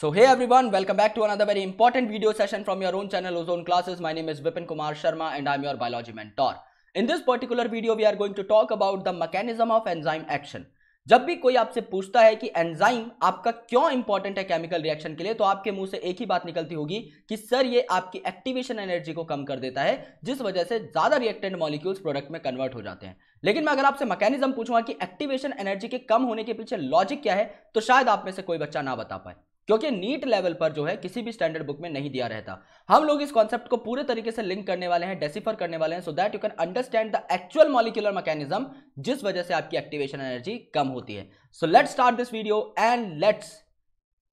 So hey everyone, welcome back to another very important video session from your own channel Ozone Classes. My name is Vipin Kumar Sharma and I'm your biology mentor. In this particular video we are going to talk about the mechanism of enzyme action. जब भी कोई आपसे पूछता है कि enzyme आपका क्यों important है केमिकल रिएक्शन के लिए, तो आपके मुंह से एक ही बात निकलती होगी कि सर ये आपकी एक्टिवेशन एनर्जी को कम कर देता है, जिस वजह से ज्यादा रिएक्टेंट मॉलिक्यूल्स प्रोडक्ट में कन्वर्ट हो जाते हैं। लेकिन मैं अगर आपसे मैकेनिज्म पूछूंगा कि एक्टिवेशन एनर्जी के कम होने के पीछे लॉजिक क्या है, तो शायद आप में से कोई बच्चा ना बता पाए, क्योंकि नीट लेवल पर जो है किसी भी स्टैंडर्ड बुक में नहीं दिया रहता। हम लोग इस कॉन्सेप्ट को पूरे तरीके से लिंक करने वाले हैं, डेसिफर करने वाले हैं, so that you can understand the actual molecular mechanism जिस वजह से आपकी एक्टिवेशन एनर्जी कम होती है। So let's start this video and let's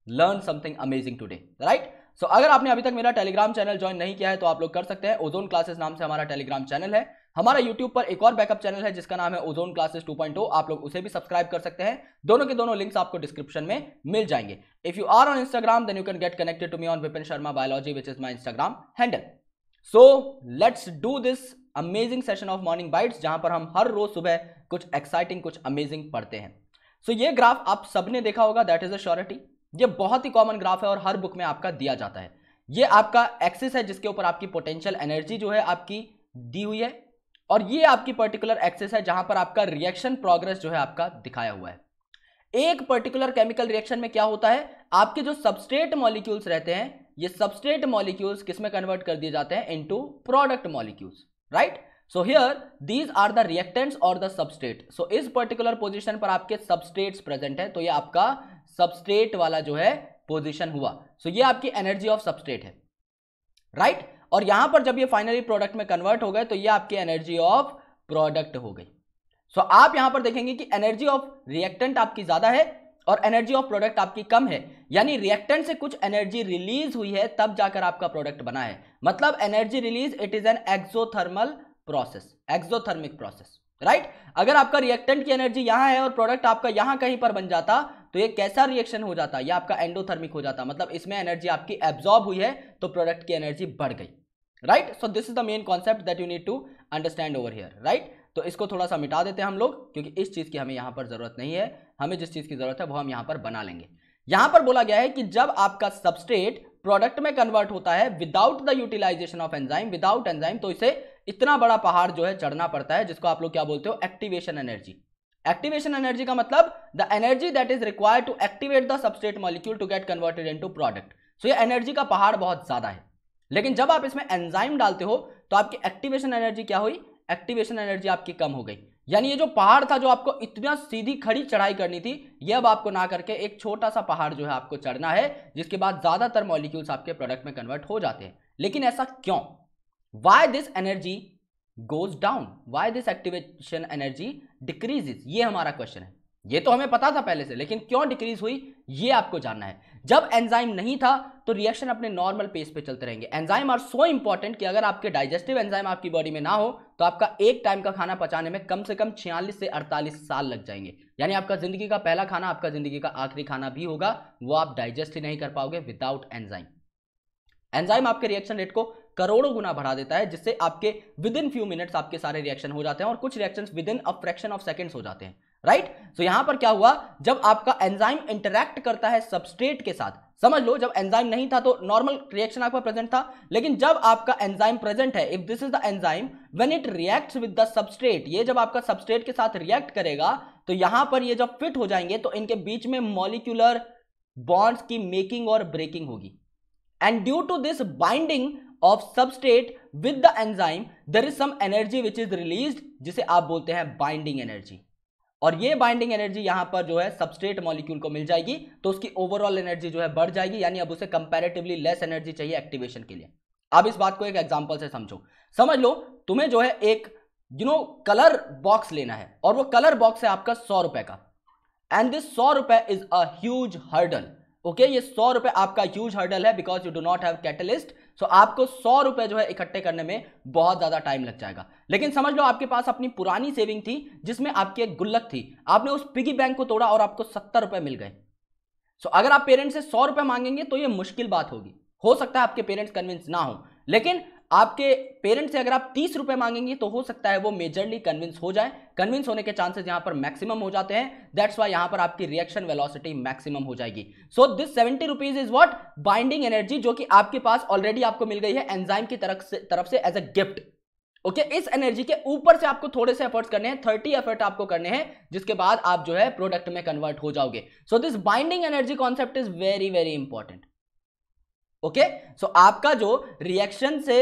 learn something amazing today, right? So अगर आपने अभी तक मेरा टेलीग्राम चैनल ज्वाइन नहीं किया है तो आप लोग कर सकते हैं। ओजोन क्लासेस नाम से हमारा टेलीग्राम चैनल है। हमारा यूट्यूब पर एक और बैकअप चैनल है जिसका नाम है ओजोन क्लासेस 2.0, आप लोग उसे भी सब्सक्राइब कर सकते हैं। दोनों के दोनों लिंक्स आपको डिस्क्रिप्शन में मिल जाएंगे। If you are on Instagram then you can get connected to me on Vipin Sharma biology which is my Instagram handle. So let's do this amazing session of morning bytes, जहां पर हम हर रोज सुबह कुछ एक्साइटिंग कुछ अमेजिंग पढ़ते हैं। सो ये ग्राफ आप सबने देखा होगा, दैट इज अ श्योरिटी। ये बहुत ही कॉमन ग्राफ है और हर बुक में आपका दिया जाता है। ये आपका एक्सिस है जिसके ऊपर आपकी पोटेंशियल एनर्जी जो है आपकी दी हुई है, और ये आपकी पर्टिकुलर एक्सिस है जहां पर आपका रिएक्शन प्रोग्रेस जो है आपका दिखाया हुआ है। एक पर्टिकुलर केमिकल रिएक्शन में क्या होता है, आपके जो सबस्ट्रेट मॉलिक्यूल्स रहते हैं, ये सबस्ट्रेट मॉलिक्यूल्स किसमें कन्वर्ट कर दिए जाते हैं, into product molecules, right? So here these are the reactants और द सबस्ट्रेट। सो इस पर्टिकुलर पोजीशन पर आपके सबस्ट्रेट्स प्रेजेंट है, तो ये आपका सबस्ट्रेट वाला जो है पोजीशन हुआ। सो ये आपकी एनर्जी ऑफ सबस्ट्रेट है, राइट? और यहां पर जब ये फाइनली प्रोडक्ट में कन्वर्ट हो गए तो ये आपकी एनर्जी ऑफ प्रोडक्ट हो गई। सो आप यहां पर देखेंगे कि एनर्जी ऑफ रिएक्टेंट आपकी ज्यादा है और एनर्जी ऑफ प्रोडक्ट आपकी कम है, यानी रिएक्टेंट से कुछ एनर्जी रिलीज हुई है तब जाकर आपका प्रोडक्ट बना है। मतलब energy release, it is an exothermal process, exothermic process, right? अगर आपका रिएक्टेंट की एनर्जी यहां है और प्रोडक्ट आपका यहां कहीं पर बन जाता तो ये कैसा रिएक्शन हो जाता, या आपका एंडोथर्मिक हो जाता। मतलब इसमें एनर्जी आपकी एब्जॉर्ब हुई है तो प्रोडक्ट की एनर्जी बढ़ गई, right? So this is the main concept that you need to understand over here, right? तो इसको थोड़ा सा मिटा देते हैं हम लोग, क्योंकि इस चीज की हमें यहां पर जरूरत नहीं है। हमें जिस चीज की जरूरत है वो हम यहां पर बना लेंगे। यहां पर बोला गया है कि जब आपका सबस्ट्रेट प्रोडक्ट में कन्वर्ट होता है without the utilization of enzyme, without enzyme, तो इसे इतना बड़ा पहाड़ जो है चढ़ना पड़ता है, जिसको आप लोग क्या बोलते हो, एक्टिवेशन एनर्जी। एक्टिवेशन एनर्जी का मतलब the energy that is required to activate the substrate molecule to get converted into product. So ये एनर्जी का पहाड़ बहुत ज्यादा है, लेकिन जब आप इसमें एंजाइम डालते हो तो आपकी एक्टिवेशन एनर्जी क्या हुई, एक्टिवेशन एनर्जी आपकी कम हो गई। यानी ये जो पहाड़ था जो आपको इतना सीधी खड़ी चढ़ाई करनी थी, ये अब आपको ना करके एक छोटा सा पहाड़ जो है आपको चढ़ना है, जिसके बाद ज्यादातर मॉलिक्यूल्स आपके प्रोडक्ट में कन्वर्ट हो जाते हैं। लेकिन ऐसा क्यों, why this energy goes down, why this activation energy decreases, ये हमारा क्वेश्चन है। ये तो हमें पता था पहले से, लेकिन क्यों डिक्रीज हुई ये आपको जानना है। जब एंजाइम नहीं था तो रिएक्शन अपने नॉर्मल पेस पे चलते रहेंगे। एंजाइम आर सो इंपॉर्टेंट कि अगर आपके डाइजेस्टिव एंजाइम आपकी बॉडी में ना हो तो आपका एक टाइम का खाना पचाने में कम से कम 46 से 48 साल लग जाएंगे। यानी आपका जिंदगी का पहला खाना आपका जिंदगी का आखिरी खाना भी होगा, वो आप डाइजेस्ट ही नहीं कर पाओगे विदाउट एंजाइम। एंजाइम आपके रिएक्शन रेट को करोड़ों गुना बढ़ा देता है, जिससे आपके विद इन फ्यू मिनट्स आपके सारे रिएक्शन हो जाते हैं, और कुछ reaction with in a fraction of seconds हो जाते हैं, राइट? सो यहां पर क्या हुआ, जब आपका एंजाइम इंटरैक्ट करता है सबस्ट्रेट के साथ, समझ लो जब एंजाइम नहीं था तो नॉर्मल रिएक्शन आपका प्रेजेंट था, लेकिन जब आपका एंजाइम प्रेजेंट है, if this is the enzyme when it reacts with the substrate, ये जब आपका सबस्ट्रेट के साथ रिएक्ट करेगा तो यहां पर ये जब फिट हो जाएंगे तो इनके बीच में मॉलिक्यूलर बॉन्ड्स की मेकिंग और ब्रेकिंग होगी, and due to this binding of substrate with the enzyme there is some energy which is released, जिसे आप बोलते हैं बाइंडिंग एनर्जी। और ये बाइंडिंग एनर्जी यहां पर जो है सबस्ट्रेट मॉलिक्यूल को मिल जाएगी, तो उसकी ओवरऑल एनर्जी जो है बढ़ जाएगी, यानी अब उसे कंपैरेटिवली लेस एनर्जी चाहिए एक्टिवेशन के लिए। अब इस बात को एक एग्जांपल से समझो। समझ लो तुम्हें जो है एक कलर बॉक्स लेना है, और वो कलर बॉक्स है आपका 100 रुपए का, एंड दिस 100 रुपए is a huge hurdle. Okay, ये 100 रुपए आपका ह्यूज हर्डल है because you do not have catalyst. So आपको 100 रुपए जो है इकट्ठे करने में बहुत ज्यादा टाइम लग जाएगा। लेकिन समझ लो आपके पास अपनी पुरानी सेविंग थी जिसमें आपकी एक गुल्लक थी, आपने उस पिगी बैंक को तोड़ा और आपको 70 रुपए मिल गए। सो अगर आप पेरेंट्स से 100 रुपए मांगेंगे तो ये मुश्किल बात होगी, हो सकता है आपके पेरेंट्स कन्विंस ना हो, लेकिन आपके पेरेंट्स से अगर आप 30 रुपए मांगेंगे तो हो सकता है वो मेजरली कन्विंस हो जाए। कन्विंस होने के चांसेस यहाँ पर मैक्सिमम हो जाते हैं, दैट्स वाई यहाँ पर आपकी रिएक्शन वेलोसिटी मैक्सिमम हो जाएगी। So this 70 rupees is what binding energy जो कि आपके पास ऑलरेडी आपको मिल गई है एंजाइम की तरफ से एज अ गिफ्ट। ओके, इस एनर्जी के ऊपर से आपको थोड़े से एफर्ट्स करने हैं, 30 एफर्ट आपको करने हैं, जिसके बाद आप जो है प्रोडक्ट में कन्वर्ट हो जाओगे। So this binding energy concept is very very important. Okay, so आपका जो रिएक्शन से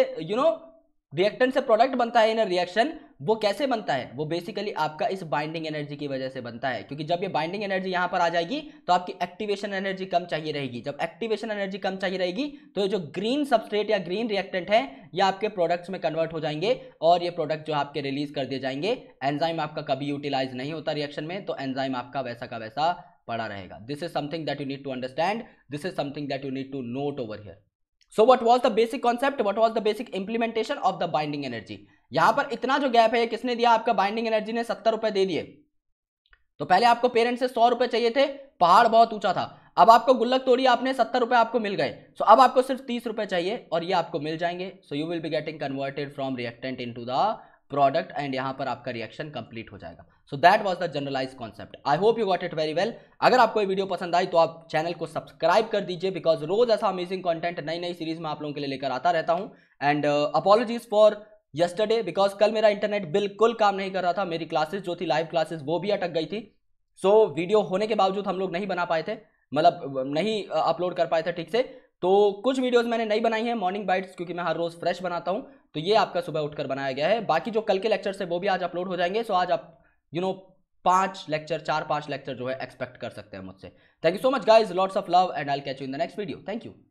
रिएक्टेंट से प्रोडक्ट बनता है इन रिएक्शन, वो कैसे बनता है? वो बेसिकली आपका इस बाइंडिंग एनर्जी की वजह से बनता है, क्योंकि जब ये बाइंडिंग एनर्जी यहाँ पर आ जाएगी तो आपकी एक्टिवेशन एनर्जी कम चाहिए रहेगी। जब एक्टिवेशन एनर्जी कम चाहिए रहेगी तो जो ग्रीन सबस्ट्रेट या ग्रीन रिएक्टेंट है ये आपके प्रोडक्ट्स में कन्वर्ट हो जाएंगे और ये प्रोडक्ट जो आपके रिलीज कर दिए जाएंगे। एंजाइम आपका कभी यूटिलाइज नहीं होता रिएक्शन में, तो एंजाइम आपका वैसा का वैसा पड़ा रहेगा। This is something that you need to understand, this is something that you need to note over here. So what was the basic concept, what was the basic implementation of the binding energy. यहां पर इतना जो gap है किसने दिया? आपका binding energy ने 70 रुपए दे दिए। तो पहले आपको पेरेंट्स से 100 रुपए चाहिए थे, पहाड़ बहुत ऊंचा था। अब आपको गुल्लक तोड़ी आपने, 70 रुपए आपको मिल गए। सो अब आपको सिर्फ 30 रुपए चाहिए और ये आपको मिल जाएंगे। So you will be getting converted from reactant into the product and यहाँ पर आपका रिएक्शन कंप्लीट हो जाएगा। So that was the generalize concept. I hope you got it very well. अगर आपको ये वीडियो पसंद आई तो आप चैनल को सब्सक्राइब कर दीजिए, बिकॉज रोज ऐसा अमेजिंग कंटेंट नई नई सीरीज में आप लोगों के लिए लेकर आता रहता हूँ। And apologies for yesterday, because कल मेरा इंटरनेट बिल्कुल काम नहीं कर रहा था, मेरी क्लासेस जो थी लाइव क्लासेस वो भी अटक गई थी। सो वीडियो होने के बावजूद हम लोग नहीं बना पाए थे, मतलब नहीं अपलोड कर पाए थे ठीक से। तो कुछ वीडियोस मैंने नहीं बनाई हैं मॉर्निंग बाइट्स, क्योंकि मैं हर रोज़ फ्रेश बनाता हूं, तो ये आपका सुबह उठकर बनाया गया है। बाकी जो कल के लेक्चर्स है वो भी आज अपलोड हो जाएंगे। सो आज आप 4-5 लेक्चर जो है एक्सपेक्ट कर सकते हैं मुझसे। Thank you so much guys, lots of love and I will catch you in the next video. Thank you.